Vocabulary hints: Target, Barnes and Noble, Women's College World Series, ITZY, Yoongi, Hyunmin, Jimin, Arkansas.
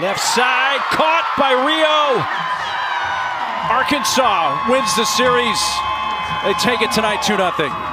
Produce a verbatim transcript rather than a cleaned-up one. Left side, caught by Rio. Arkansas wins the series. They take it tonight two nothing.